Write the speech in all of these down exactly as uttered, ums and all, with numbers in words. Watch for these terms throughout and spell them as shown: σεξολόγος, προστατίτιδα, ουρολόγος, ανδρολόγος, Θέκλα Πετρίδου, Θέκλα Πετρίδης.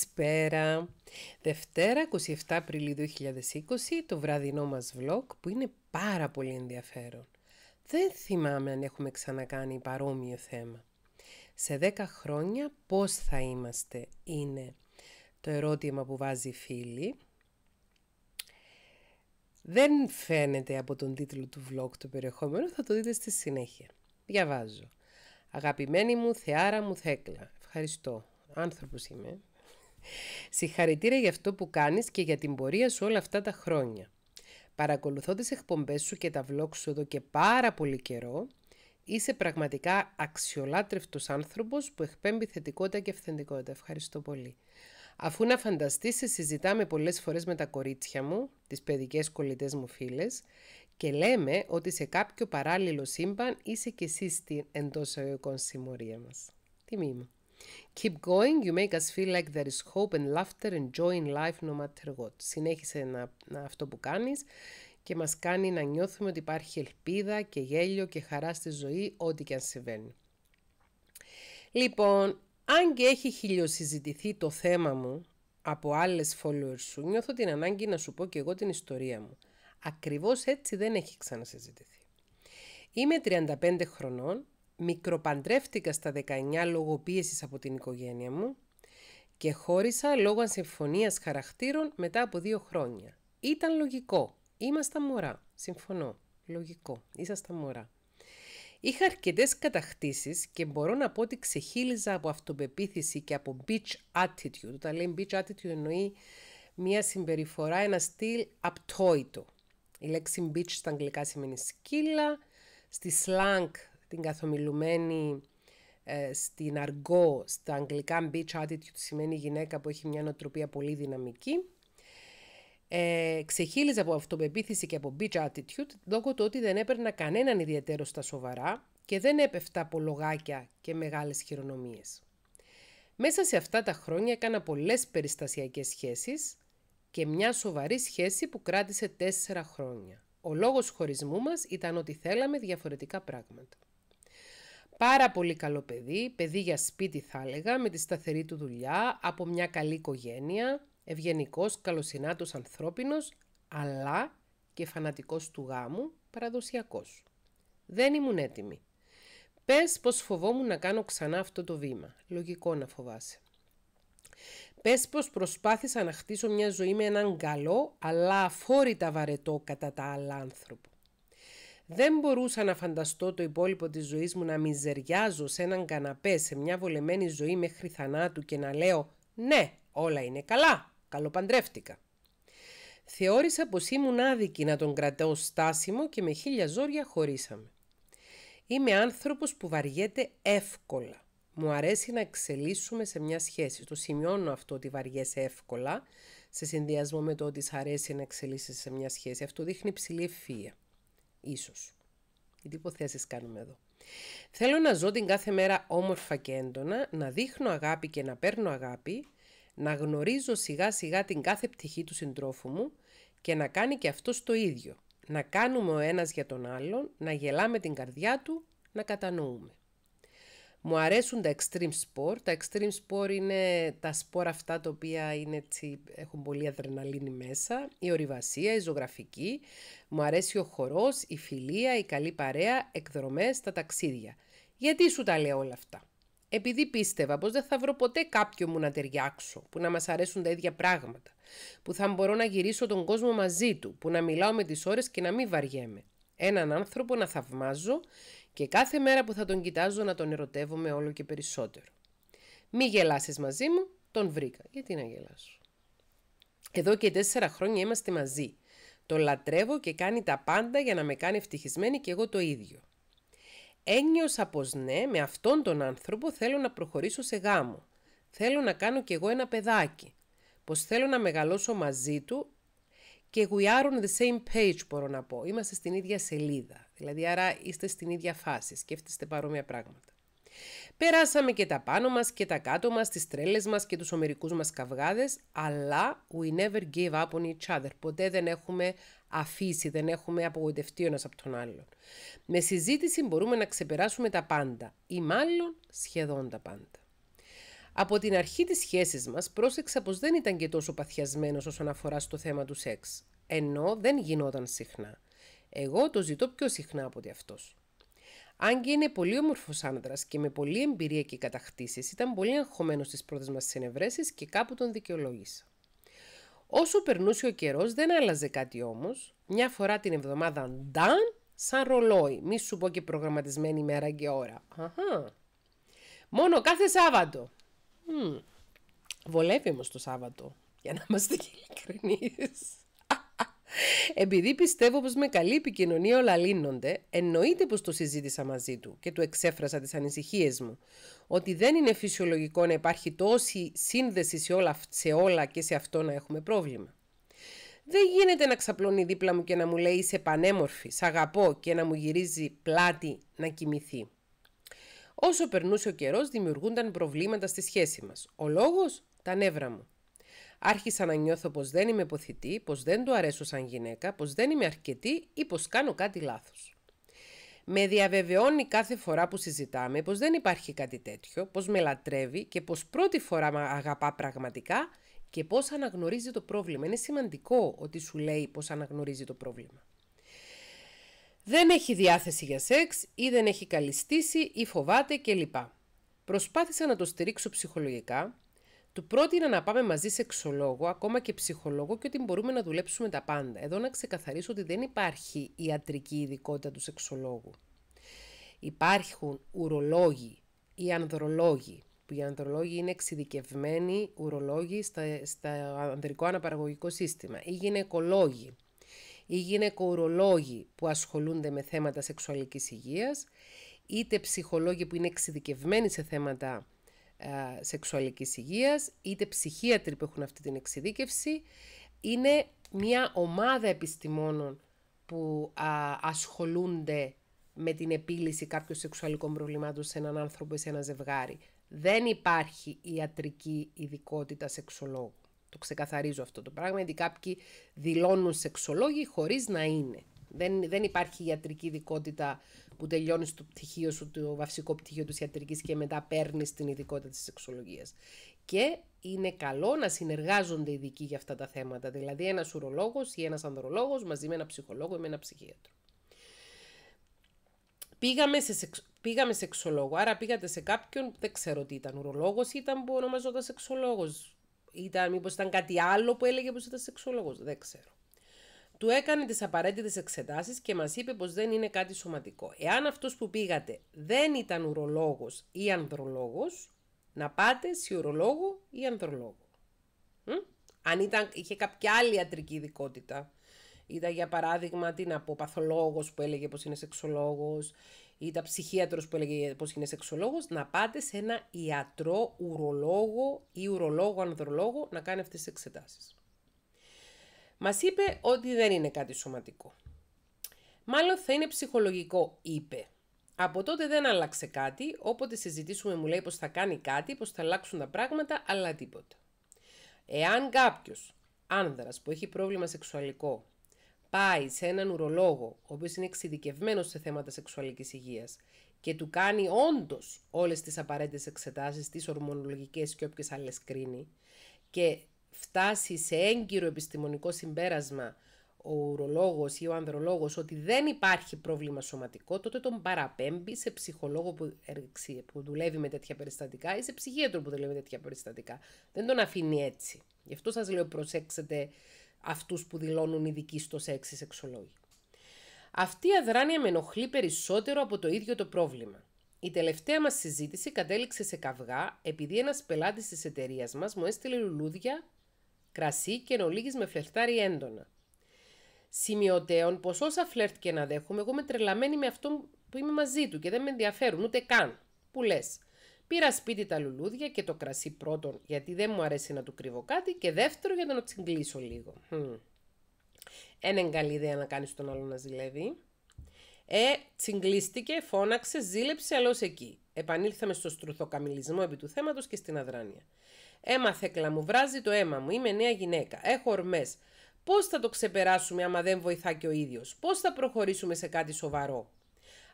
Καλησπέρα! Δευτέρα είκοσι επτά Απριλίου δύο χιλιάδες είκοσι, το βραδινό μας vlog που είναι πάρα πολύ ενδιαφέρον. Δεν θυμάμαι αν έχουμε ξανακάνει παρόμοιο θέμα. Σε δέκα χρόνια πώς θα είμαστε είναι το ερώτημα που βάζει η φίλη. Δεν φαίνεται από τον τίτλο του vlog το περιεχόμενο, θα το δείτε στη συνέχεια. Διαβάζω. Αγαπημένη μου, θεάρα μου, Θέκλα. Ευχαριστώ. Άνθρωπος είμαι. Συγχαρητήρια για αυτό που κάνεις και για την πορεία σου όλα αυτά τα χρόνια. Παρακολουθώ τις εκπομπές σου και τα vlogs σου εδώ και πάρα πολύ καιρό. Είσαι πραγματικά αξιολάτρευτος άνθρωπος που εκπέμπει θετικότητα και αυθεντικότητα. Ευχαριστώ πολύ. Αφού να φανταστείς, σε συζητάμε πολλές φορές με τα κορίτσια μου, τις παιδικές κολλητές μου φίλες, και λέμε ότι σε κάποιο παράλληλο σύμπαν είσαι και εσύ στην εντός αγωγικών συμμορία μας. Τιμή μου. Keep going, you make us feel like there is hope and laughter and joy in life no matter what. Συνέχισε να, να, αυτό που κάνεις και μας κάνει να νιώθουμε ότι υπάρχει ελπίδα και γέλιο και χαρά στη ζωή, ό,τι και αν συμβαίνει. Λοιπόν, αν και έχει χιλιοσυζητηθεί το θέμα μου από άλλες followers σου, νιώθω την ανάγκη να σου πω και εγώ την ιστορία μου. Ακριβώς έτσι δεν έχει ξανασυζητηθεί. Είμαι τριάντα πέντε χρονών. Μικροπαντρεύτηκα στα δεκαεννιά λόγω πίεσης από την οικογένεια μου και χώρισα λόγω ασυμφωνίας χαρακτήρων μετά από δύο χρόνια. Ήταν λογικό. Ήμασταν μωρά. Συμφωνώ. Λογικό. Ήσασταν μωρά. Είχα αρκετές κατακτήσεις και μπορώ να πω ότι ξεχύλιζα από αυτοπεποίθηση και από bitch attitude. Όταν λέμε bitch attitude εννοεί μια συμπεριφορά, ένα στυλ απτόητο. Η λέξη bitch στα αγγλικά σημαίνει σκύλα, στη slang την καθομιλουμένη ε, στην αργό, στα αγγλικά bitch attitude σημαίνει γυναίκα που έχει μια νοοτροπία πολύ δυναμική. Ε, ξεχύλιζα από αυτοπεποίθηση και από bitch attitude λόγω του ότι δεν έπαιρνα κανέναν ιδιαίτερο στα σοβαρά και δεν έπεφτα από λογάκια και μεγάλες χειρονομίες. Μέσα σε αυτά τα χρόνια έκανα πολλές περιστασιακές σχέσεις και μια σοβαρή σχέση που κράτησε τέσσερα χρόνια. Ο λόγος χωρισμού μας ήταν ότι θέλαμε διαφορετικά πράγματα. Πάρα πολύ καλό παιδί, παιδί για σπίτι θα έλεγα, με τη σταθερή του δουλειά, από μια καλή οικογένεια, ευγενικός, καλοσυνάτος, ανθρώπινος, αλλά και φανατικός του γάμου, παραδοσιακός. Δεν ήμουν έτοιμη. Πες πως φοβόμουν να κάνω ξανά αυτό το βήμα. Λογικό να φοβάσαι. Πες πως προσπάθησα να χτίσω μια ζωή με έναν καλό, αλλά αφόρητα βαρετό κατά τα άλλα άνθρωπο. Δεν μπορούσα να φανταστώ το υπόλοιπο της ζωής μου να μιζεριάζω σε έναν καναπέ, σε μια βολεμένη ζωή μέχρι θανάτου και να λέω «Ναι, όλα είναι καλά, καλοπαντρεύτηκα». Θεώρησα πως ήμουν άδικη να τον κρατάω στάσιμο και με χίλια ζόρια χωρίσαμε. Είμαι άνθρωπος που βαριέται εύκολα. Μου αρέσει να εξελίσσουμε σε μια σχέση. Το σημειώνω αυτό ότι βαριέσαι εύκολα, σε συνδυασμό με το ότι σ' αρέσει να εξελίσσεις σε μια σχέση. Αυτό δείχνει ψηλή ευφυΐα. Ίσως. Γιατί υποθέσεις κάνουμε εδώ. Θέλω να ζω την κάθε μέρα όμορφα και έντονα, να δείχνω αγάπη και να παίρνω αγάπη, να γνωρίζω σιγά σιγά την κάθε πτυχή του συντρόφου μου και να κάνει και αυτός το ίδιο. Να κάνουμε ο ένας για τον άλλον, να γελάμε την καρδιά του, να κατανοούμε. Μου αρέσουν τα extreme sport. Τα extreme sport είναι τα σπορ αυτά τα οποία είναι έτσι, έχουν πολύ αδρεναλίνη μέσα. Η ορειβασία, η ζωγραφική. Μου αρέσει ο χορός, η φιλία, η καλή παρέα, εκδρομές, τα ταξίδια. Γιατί σου τα λέω όλα αυτά? Επειδή πίστευα πως δεν θα βρω ποτέ κάποιον μου να ταιριάξω, που να μας αρέσουν τα ίδια πράγματα, που θα μπορώ να γυρίσω τον κόσμο μαζί του, που να μιλάω με τις ώρες και να μην βαριέμαι. Έναν άνθρωπο να θαυμάζω και κάθε μέρα που θα τον κοιτάζω να τον ερωτεύομαι όλο και περισσότερο. Μη γελάσεις μαζί μου, τον βρήκα. Γιατί να γελάσω? Εδώ και τέσσερα χρόνια είμαστε μαζί. Το λατρεύω και κάνει τα πάντα για να με κάνει ευτυχισμένη και εγώ το ίδιο. Ένιωσα πως ναι, με αυτόν τον άνθρωπο θέλω να προχωρήσω σε γάμο. Θέλω να κάνω κι εγώ ένα παιδάκι. Πως θέλω να μεγαλώσω μαζί του. Και we are on the same page, μπορώ να πω. Είμαστε στην ίδια σελίδα. Δηλαδή, άρα είστε στην ίδια φάση. Σκέφτεστε παρόμοια πράγματα. Περάσαμε και τα πάνω μας και τα κάτω μας, τις τρέλες μας και τους ομερικούς μας καυγάδες, αλλά we never give up on each other. Ποτέ δεν έχουμε αφήσει, δεν έχουμε απογοητευτεί ο ένας από τον άλλον. Με συζήτηση μπορούμε να ξεπεράσουμε τα πάντα ή μάλλον σχεδόν τα πάντα. Από την αρχή της σχέσης μας πρόσεξα πως δεν ήταν και τόσο παθιασμένος όσον αφορά στο θέμα του σεξ, ενώ δεν γινόταν συχνά. Εγώ το ζητώ πιο συχνά από ότι αυτός. Αν και είναι πολύ όμορφος άντρας και με πολλή εμπειρία και κατακτήσεις, ήταν πολύ αγχωμένος στις πρώτες μας συνευρέσεις και κάπου τον δικαιολόγησα. Όσο περνούσε ο καιρός δεν άλλαζε κάτι όμως. Μια φορά την εβδομάδα νταν, σαν ρολόι, μη σου πω και προγραμματισμένη ημέρα και ώρα. Αχα. Μόνο κάθε Σάββατο. Mm. Βολεύει όμως το Σάββατο, για να είμαστε και ειλικρινείς. Επειδή πιστεύω πως με καλή επικοινωνία όλα λύνονται, εννοείται πως το συζήτησα μαζί του και του εξέφρασα τις ανησυχίες μου, ότι δεν είναι φυσιολογικό να υπάρχει τόση σύνδεση σε όλα, σε όλα και σε αυτό να έχουμε πρόβλημα. Δεν γίνεται να ξαπλώνει δίπλα μου και να μου λέει «Είσαι πανέμορφη, σ' αγαπώ» και να μου γυρίζει πλάτη να κοιμηθεί. Όσο περνούσε ο καιρός δημιουργούνταν προβλήματα στη σχέση μας. Ο λόγος, τα νεύρα μου. Άρχισα να νιώθω πως δεν είμαι ποθητή, πως δεν του αρέσω σαν γυναίκα, πως δεν είμαι αρκετή ή πως κάνω κάτι λάθος. Με διαβεβαιώνει κάθε φορά που συζητάμε πως δεν υπάρχει κάτι τέτοιο, πως με λατρεύει και πως πρώτη φορά με αγαπά πραγματικά και πως αναγνωρίζει το πρόβλημα. Είναι σημαντικό ότι σου λέει πως αναγνωρίζει το πρόβλημα. Δεν έχει διάθεση για σεξ ή δεν έχει καλυστήσει ή φοβάται κλπ. Προσπάθησα να το στηρίξω ψυχολογικά. Του πρότεινα να πάμε μαζί σεξολόγο, ακόμα και ψυχολόγο και ότι μπορούμε να δουλέψουμε τα πάντα. Εδώ να ξεκαθαρίσω ότι δεν υπάρχει ιατρική ειδικότητα του σεξολόγου. Υπάρχουν ουρολόγοι ή ανδρολόγοι, που οι ανδρολόγοι είναι εξειδικευμένοι ουρολόγοι στα, στα ανδρικό αναπαραγωγικό σύστημα, ή γυναικολόγοι, ή γυναικοουρολόγοι που ασχολούνται με θέματα σεξουαλικής υγείας, είτε ψυχολόγοι που είναι εξειδικευμένοι σε θέματα σεξουαλικής υγείας, είτε ψυχίατροι που έχουν αυτή την εξειδίκευση. Είναι μια ομάδα επιστημόνων που α, ασχολούνται με την επίλυση κάποιων σεξουαλικών προβλημάτων σε έναν άνθρωπο ή σε ένα ζευγάρι. Δεν υπάρχει ιατρική ειδικότητα σεξολόγου. Το ξεκαθαρίζω αυτό το πράγμα, γιατί κάποιοι δηλώνουν σεξολόγοι χωρίς να είναι. Δεν, δεν υπάρχει ιατρική ειδικότητα που τελειώνεις το πτυχίο σου, το βασικό πτυχίο της ιατρικής και μετά παίρνεις την ειδικότητα της σεξολογίας. Και είναι καλό να συνεργάζονται ειδικοί για αυτά τα θέματα, δηλαδή ένας ουρολόγος ή ένας ανδρολόγος μαζί με ένα ψυχολόγο ή με ένα ψυχίατρο. Πήγαμε, σε σεξ... πήγαμε σεξολόγο, άρα πήγατε σε κάποιον, δεν ξέρω τι ήταν, ουρολόγος ή ήταν που ονομαζόταν σεξολόγος. Ήταν, μήπως ήταν κάτι άλλο που έλεγε πως ήταν σεξολόγος, δεν ξέρω. Του έκανε τις απαραίτητες εξετάσεις και μας είπε πως δεν είναι κάτι σωματικό. Εάν αυτός που πήγατε δεν ήταν ουρολόγος ή ανδρολόγος, να πάτε σε ουρολόγο ή ανδρολόγο. Μ? Αν ήταν, είχε κάποια άλλη ιατρική ειδικότητα, ήταν για παράδειγμα τι να πω, παθολόγος που έλεγε πως είναι σεξολόγος, ήταν ψυχίατρος που έλεγε πως είναι σεξολόγος, να πάτε σε ένα ιατρό ουρολόγο ή ουρολόγο ανδρολόγο να κάνει αυτές τις εξετάσεις. Μας είπε ότι δεν είναι κάτι σωματικό. Μάλλον θα είναι ψυχολογικό, είπε. Από τότε δεν άλλαξε κάτι, όποτε συζητήσουμε μου λέει πως θα κάνει κάτι, πως θα αλλάξουν τα πράγματα, αλλά τίποτα. Εάν κάποιος άνδρας που έχει πρόβλημα σεξουαλικό πάει σε έναν ουρολόγο, ο οποίος είναι εξειδικευμένος σε θέματα σεξουαλικής υγείας και του κάνει όντως όλες τις απαραίτητες εξετάσεις, τις ορμονολογικές και όποιες άλλες κρίνει και φτάσει σε έγκυρο επιστημονικό συμπέρασμα ο ουρολόγος ή ο ανδρολόγος ότι δεν υπάρχει πρόβλημα σωματικό, τότε τον παραπέμπει σε ψυχολόγο που, ερξι, που δουλεύει με τέτοια περιστατικά ή σε ψυχίατρο που δουλεύει με τέτοια περιστατικά. Δεν τον αφήνει έτσι. Γι' αυτό σας λέω προσέξετε αυτούς που δηλώνουν ειδικοί στο σεξ ή σεξολόγοι. Αυτή η αδράνεια με ενοχλεί περισσότερο από το ίδιο το πρόβλημα. Η τελευταία μας συζήτηση κατέληξε σε καυγά επειδή ένας πελάτης της εταιρείας μας μου έστειλε λουλούδια, κρασί και εν ολίγης με φλερτάρει έντονα. Σημειωτέων πως όσα φλερτ και να δέχομαι, εγώ είμαι τρελαμένη με αυτόν που είμαι μαζί του και δεν με ενδιαφέρουν ούτε καν. Που λες, πήρα σπίτι τα λουλούδια και το κρασί πρώτον γιατί δεν μου αρέσει να του κρύβω κάτι και δεύτερο για να τσιγκλίσω λίγο. Εν εν καλή ιδέα να κάνεις τον άλλο να ζηλεύει. Ε, τσιγκλίστηκε, φώναξε, ζήλεψε, αλλά ως εκεί. Επανήλθαμε στο στρουθοκαμιλισμό επί του θέματος και στην αδράνεια. Έμα Θέκλα μου, βράζει το αίμα μου, είμαι νέα γυναίκα, έχω ορμές. Πώς θα το ξεπεράσουμε άμα δεν βοηθά και ο ίδιος, πώς θα προχωρήσουμε σε κάτι σοβαρό.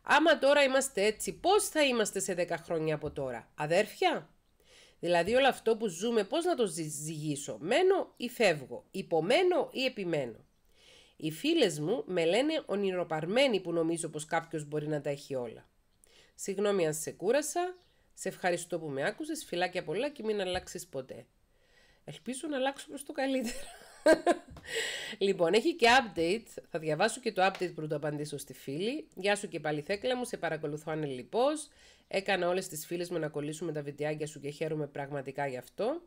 Άμα τώρα είμαστε έτσι, πώς θα είμαστε σε δέκα χρόνια από τώρα, αδέρφια. Δηλαδή όλο αυτό που ζούμε πώς να το ζυγίσω, μένω ή φεύγω, υπομένω ή επιμένω. Οι φίλες μου με λένε ονειροπαρμένη που νομίζω πως κάποιος μπορεί να τα έχει όλα. Συγγνώμη αν σε κούρασα, σε ευχαριστώ που με άκουσες, φιλάκια πολλά και μην αλλάξεις ποτέ. Ελπίζω να αλλάξω προς το καλύτερο. Λοιπόν, έχει και update. Θα διαβάσω και το update πριν το απαντήσω στη φίλη. Γεια σου και πάλι Θέκλα μου, σε παρακολουθώ ανελιπώς. Έκανα όλες τις φίλες μου να κολλήσουμε τα βιντεάκια σου και χαίρομαι πραγματικά γι' αυτό.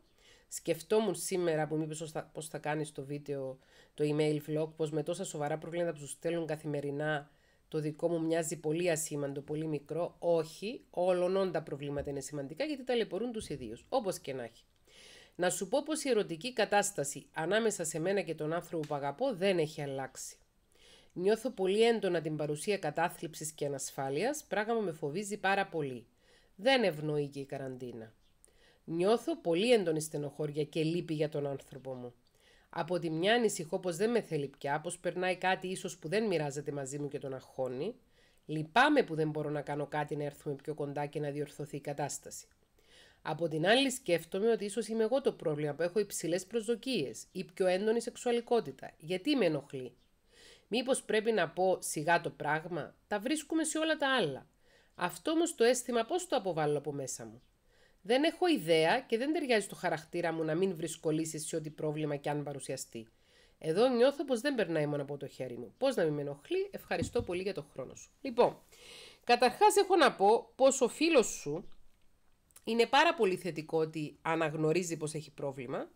Σκεφτόμουν σήμερα που μου είπε πώς θα κάνεις το βίντεο, το email vlog, πως με τόσα σοβαρά προβλήματα που σου στέλνουν καθημερινά το δικό μου μοιάζει πολύ ασήμαντο, πολύ μικρό. Όχι, όλων τα προβλήματα είναι σημαντικά γιατί ταλαιπωρούν τους ιδίους, όπως και να έχει. Να σου πω πως η ερωτική κατάσταση ανάμεσα σε μένα και τον άνθρωπο που αγαπώ δεν έχει αλλάξει. Νιώθω πολύ έντονα την παρουσία κατάθλιψης και ανασφάλειας, πράγμα που με φοβίζει πάρα πολύ. Δεν ευνοεί και η καραντίνα. Νιώθω πολύ έντονη στενοχώρια και λύπη για τον άνθρωπο μου. Από τη μια ανησυχώ πως δεν με θέλει πια, πως περνάει κάτι ίσως που δεν μοιράζεται μαζί μου και τον αγχώνει. Λυπάμαι που δεν μπορώ να κάνω κάτι να έρθουμε πιο κοντά και να διορθωθεί η κατάσταση. Από την άλλη σκέφτομαι ότι ίσως είμαι εγώ το πρόβλημα που έχω υψηλές προσδοκίες ή πιο έντονη σεξουαλικότητα. Γιατί με ενοχλεί? Μήπως πρέπει να πω σιγά το πράγμα? Τα βρίσκουμε σε όλα τα άλλα. Αυτό όμως το αίσθημα πώς το αποβάλλω από μέσα μου? Δεν έχω ιδέα και δεν ταιριάζει στο χαρακτήρα μου να μην βρίσκω λύσεις σε ό,τι πρόβλημα και αν παρουσιαστεί. Εδώ νιώθω πως δεν περνάει μόνο από το χέρι μου. Πώς να μην με ενοχλεί? Ευχαριστώ πολύ για τον χρόνο σου. Λοιπόν, καταρχάς έχω να πω πως ο φίλος σου είναι πάρα πολύ θετικό ότι αναγνωρίζει πως έχει πρόβλημα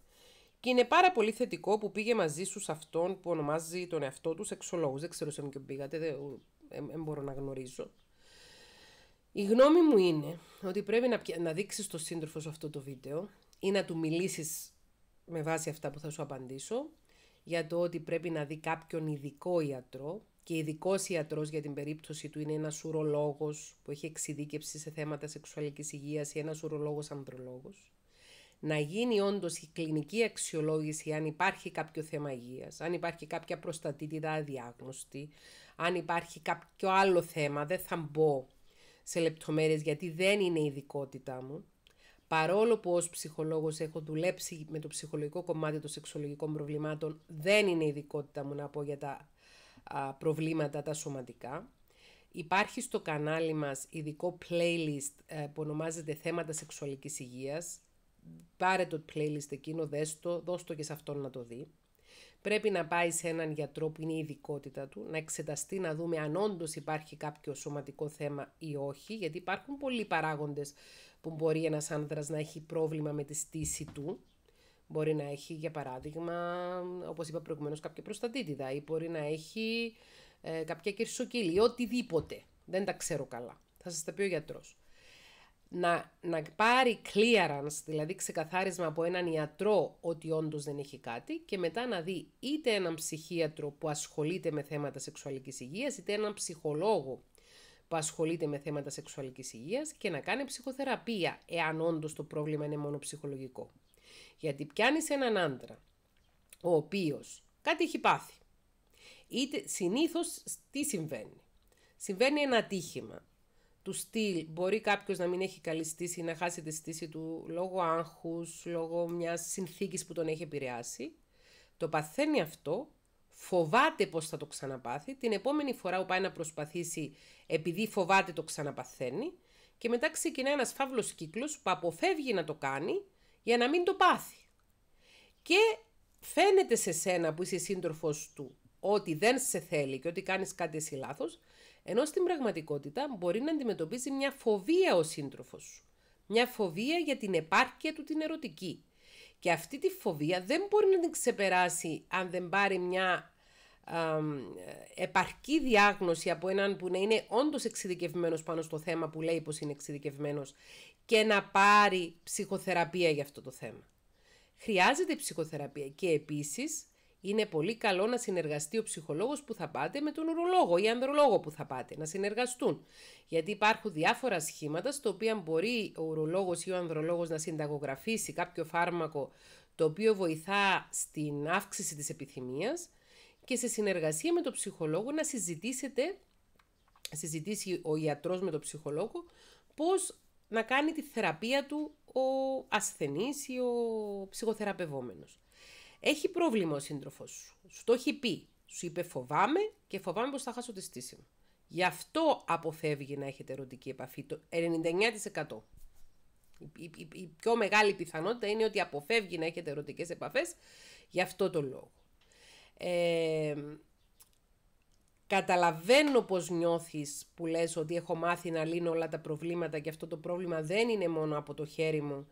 και είναι πάρα πολύ θετικό που πήγε μαζί σου σε αυτόν που ονομάζει τον εαυτό του σεξολόγους. Δεν ξέρω σε ποιον πήγατε, δεν ε, ε, μπορώ να γνωρίζω. Η γνώμη μου είναι ότι πρέπει να, να δείξεις τον σύντροφο σου αυτό το βίντεο ή να του μιλήσεις με βάση αυτά που θα σου απαντήσω για το ότι πρέπει να δει κάποιον ειδικό ιατρό, και ειδικός ιατρός για την περίπτωση του είναι ένας ουρολόγος που έχει εξειδίκευση σε θέματα σεξουαλικής υγείας ή ένας ουρολόγος ανδρολόγος. Να γίνει όντως η κλινική αξιολόγηση αν υπάρχει κάποιο θέμα υγείας, αν υπάρχει κάποια προστατίτιδα αδιάγνωστη, αν υπάρχει κάποιο άλλο θέμα, δεν θα μπω σε λεπτομέρειες γιατί δεν είναι η ειδικότητά μου. Παρόλο που ως ψυχολόγος έχω δουλέψει με το ψυχολογικό κομμάτι των σεξουαλικών προβλημάτων, δεν είναι η ειδικότητά μου να πω για τα προβλήματα τα σωματικά. Υπάρχει στο κανάλι μας ειδικό playlist που ονομάζεται θέματα σεξουαλικής υγείας. Πάρε το playlist εκείνο, δες το, δώσ' το και σε αυτόν να το δει. Πρέπει να πάει σε έναν γιατρό που είναι η ειδικότητα του, να εξεταστεί, να δούμε αν όντως υπάρχει κάποιο σωματικό θέμα ή όχι, γιατί υπάρχουν πολλοί παράγοντες που μπορεί ένας άνδρας να έχει πρόβλημα με τη στήση του. Μπορεί να έχει, για παράδειγμα, όπως είπα προηγουμένως, κάποια προστατίτιδα ή μπορεί να έχει ε, κάποια κερσοκύλη ή οτιδήποτε. Δεν τα ξέρω καλά. Θα σας τα πει ο γιατρός. Να, να πάρει clearance, δηλαδή ξεκαθάρισμα από έναν ιατρό ότι όντως δεν έχει κάτι και μετά να δει είτε έναν ψυχίατρο που ασχολείται με θέματα σεξουαλικής υγείας είτε έναν ψυχολόγο που ασχολείται με θέματα σεξουαλικής υγείας και να κάνει ψυχοθεραπεία εάν όντως το πρόβλημα είναι μόνο ψυχολογικό. Γιατί πιάνεις έναν άντρα ο οποίος κάτι έχει πάθει. Είτε συνήθως τι συμβαίνει? Συμβαίνει ένα ατύχημα του στυλ, μπορεί κάποιος να μην έχει καλή στήση, να χάσει τη στήση του λόγω άγχους, λόγω μιας συνθήκης που τον έχει επηρεάσει. Το παθαίνει αυτό, φοβάται πως θα το ξαναπάθει, την επόμενη φορά που πάει να προσπαθήσει επειδή φοβάται το ξαναπαθαίνει και μετά ξεκινά ένας φαύλος κύκλος που αποφεύγει να το κάνει για να μην το πάθει. Και φαίνεται σε σένα που είσαι σύντροφος του ότι δεν σε θέλει και ότι κάνεις κάτι εσύ λάθος, ενώ στην πραγματικότητα μπορεί να αντιμετωπίζει μια φοβία ο σύντροφος σου. Μια φοβία για την επάρκεια του την ερωτική. Και αυτή τη φοβία δεν μπορεί να την ξεπεράσει αν δεν πάρει μια α, επαρκή διάγνωση από έναν που να είναι όντως εξειδικευμένος πάνω στο θέμα που λέει πως είναι εξειδικευμένος και να πάρει ψυχοθεραπεία για αυτό το θέμα. Χρειάζεται ψυχοθεραπεία και επίσης είναι πολύ καλό να συνεργαστεί ο ψυχολόγος που θα πάτε με τον ουρολόγο ή ανδρολόγο που θα πάτε, να συνεργαστούν. Γιατί υπάρχουν διάφορα σχήματα στα οποία μπορεί ο ουρολόγος ή ο ανδρολόγος να συνταγογραφήσει κάποιο φάρμακο το οποίο βοηθά στην αύξηση της επιθυμίας και σε συνεργασία με τον ψυχολόγο να συζητήσετε, συζητήσει ο ιατρός με τον ψυχολόγο πώς να κάνει τη θεραπεία του ο ασθενής ή ο ψυχοθεραπευόμενος. Έχει πρόβλημα ο σύντροφος σου. Σου το έχει πει. Σου είπε φοβάμαι και φοβάμαι πως θα χάσω τη στήση μου. Γι' αυτό αποφεύγει να έχετε ερωτική επαφή. Το ενενήντα εννέα τοις εκατό. Η, η, η πιο μεγάλη πιθανότητα είναι ότι αποφεύγει να έχετε ερωτικές επαφές γι' αυτό το λόγο. Ε, καταλαβαίνω πως νιώθεις που λες ότι έχω μάθει να λύνω όλα τα προβλήματα και αυτό το πρόβλημα δεν είναι μόνο από το χέρι μου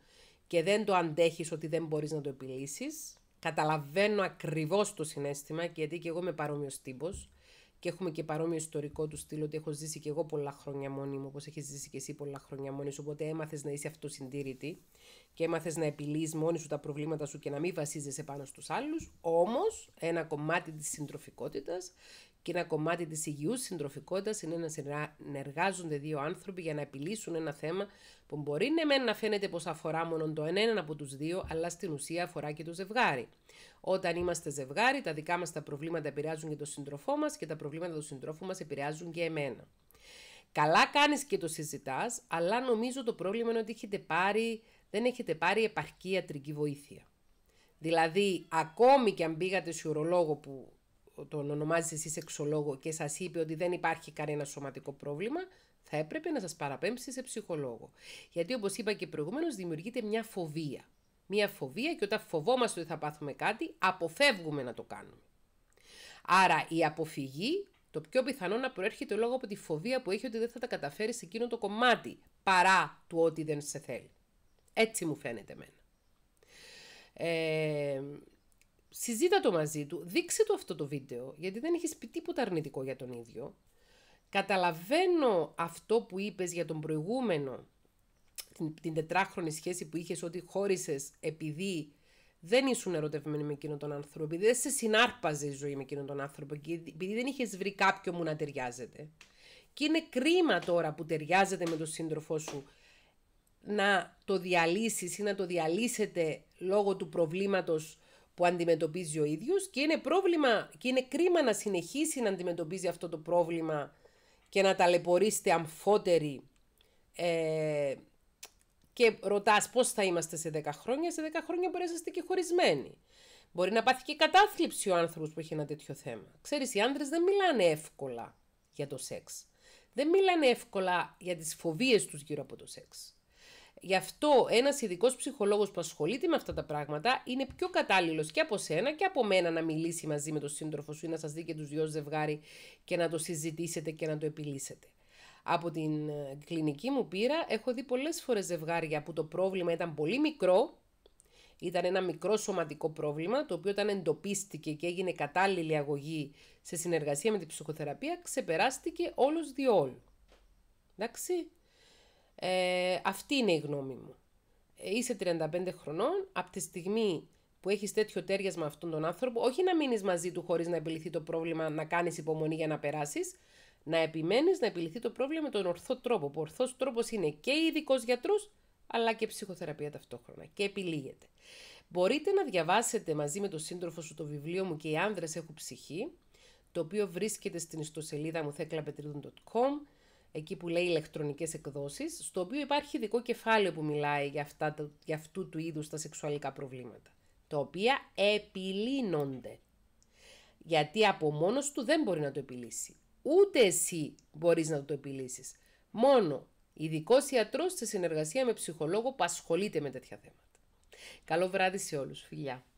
και δεν το αντέχεις ότι δεν μπορείς να το επιλύσεις. Καταλαβαίνω ακριβώς το συναίσθημα, γιατί και εγώ είμαι παρόμοιος τύπος και έχουμε και παρόμοιο ιστορικό του στυλ, ότι έχω ζήσει και εγώ πολλά χρόνια μόνη μου, όπως έχεις ζήσει και εσύ πολλά χρόνια μόνη σου, οπότε έμαθες να είσαι αυτοσυντήρητη και έμαθες να επιλύεις μόνη σου τα προβλήματα σου και να μην βασίζεσαι πάνω στους άλλους. Όμως ένα κομμάτι της συντροφικότητας και ένα κομμάτι της υγιούς συντροφικότητας είναι να συνεργάζονται δύο άνθρωποι για να επιλύσουν ένα θέμα που μπορεί ναι, να φαίνεται πως αφορά μόνο τον έναν από τους δύο, αλλά στην ουσία αφορά και το ζευγάρι. Όταν είμαστε ζευγάρι, τα δικά μας τα προβλήματα επηρεάζουν και τον σύντροφό μας και τα προβλήματα του συντρόφου μας επηρεάζουν και εμένα. Καλά κάνεις και το συζητάς, αλλά νομίζω το πρόβλημα είναι ότι έχετε πάρει, δεν έχετε πάρει επαρκή ιατρική βοήθεια. Δηλαδή, ακόμη και αν πήγατε σε ουρολόγο που τον ονομάζεις εσύ σεξολόγο και σας είπε ότι δεν υπάρχει κανένα σωματικό πρόβλημα, θα έπρεπε να σας παραπέμψει σε ψυχολόγο. Γιατί όπως είπα και προηγουμένως, δημιουργείται μια φοβία. Μια φοβία, και όταν φοβόμαστε ότι θα πάθουμε κάτι, αποφεύγουμε να το κάνουμε. Άρα η αποφυγή, το πιο πιθανό να προέρχεται λόγω από τη φοβία που έχει ότι δεν θα τα καταφέρει σε εκείνο το κομμάτι, παρά του ότι δεν σε θέλει. Έτσι μου φαίνεται εμένα. Ε... Συζήτα το μαζί του, δείξε το αυτό το βίντεο, γιατί δεν έχεις πει τίποτα αρνητικό για τον ίδιο. Καταλαβαίνω αυτό που είπες για τον προηγούμενο, την, την τετράχρονη σχέση που είχες, ότι χώρισες επειδή δεν ήσουν ερωτευμένοι με εκείνον τον άνθρωπο, επειδή δεν σε συνάρπαζε η ζωή με εκείνον τον άνθρωπο, επειδή δεν είχες βρει κάποιον που να ταιριάζεται. Και είναι κρίμα τώρα που ταιριάζεται με τον σύντροφό σου να το διαλύσεις ή να το διαλύσετε λόγω του προβλήματος που αντιμετωπίζει ο ίδιος, και είναι, πρόβλημα, και είναι κρίμα να συνεχίσει να αντιμετωπίζει αυτό το πρόβλημα και να ταλαιπωρήσετε αμφότεροι. Ε, και ρωτάς πώς θα είμαστε σε δέκα χρόνια, σε δέκα χρόνια μπορεί να είστε και χωρισμένοι. Μπορεί να πάθει και κατάθλιψη ο άνθρωπος που έχει ένα τέτοιο θέμα. Ξέρεις, οι άντρες δεν μιλάνε εύκολα για το σεξ. Δεν μιλάνε εύκολα για τις φοβίες τους γύρω από το σεξ. Γι' αυτό ένας ειδικός ψυχολόγος που ασχολείται με αυτά τα πράγματα είναι πιο κατάλληλος και από σένα και από μένα να μιλήσει μαζί με τον σύντροφο σου ή να σας δει και τους δυο ζευγάρι και να το συζητήσετε και να το επιλύσετε. Από την κλινική μου πείρα έχω δει πολλές φορές ζευγάρια που το πρόβλημα ήταν πολύ μικρό, ήταν ένα μικρό σωματικό πρόβλημα, το οποίο όταν εντοπίστηκε και έγινε κατάλληλη αγωγή σε συνεργασία με την ψυχοθεραπεία, ξεπεράστηκε όλος διόλου. Εντάξει. Ε, αυτή είναι η γνώμη μου. Είσαι τριάντα πέντε χρονών, από τη στιγμή που έχεις τέτοιο τέριασμα αυτόν τον άνθρωπο, όχι να μείνεις μαζί του χωρίς να επιληθεί το πρόβλημα, να κάνεις υπομονή για να περάσεις, να επιμένεις να επιληθεί το πρόβλημα με τον ορθό τρόπο, που ο ορθός τρόπος είναι και ειδικός γιατρός, αλλά και ψυχοθεραπεία ταυτόχρονα, και επιλύεται. Μπορείτε να διαβάσετε μαζί με τον σύντροφο σου το βιβλίο μου «Και οι άνδρες έχουν ψυχή», το οποίο βρίσκεται στην ιστοσελίδα μου θέκλα πετρίδου τελεία κομ, εκεί που λέει ηλεκτρονικές εκδόσεις, στο οποίο υπάρχει ειδικό κεφάλαιο που μιλάει για, αυτά, για αυτού του είδους τα σεξουαλικά προβλήματα, τα οποία επιλύνονται. Γιατί από μόνος του δεν μπορεί να το επιλύσει. Ούτε εσύ μπορείς να το επιλύσεις. Μόνο ειδικός ιατρός σε συνεργασία με ψυχολόγο που ασχολείται με τέτοια θέματα. Καλό βράδυ σε όλους. Φιλιά.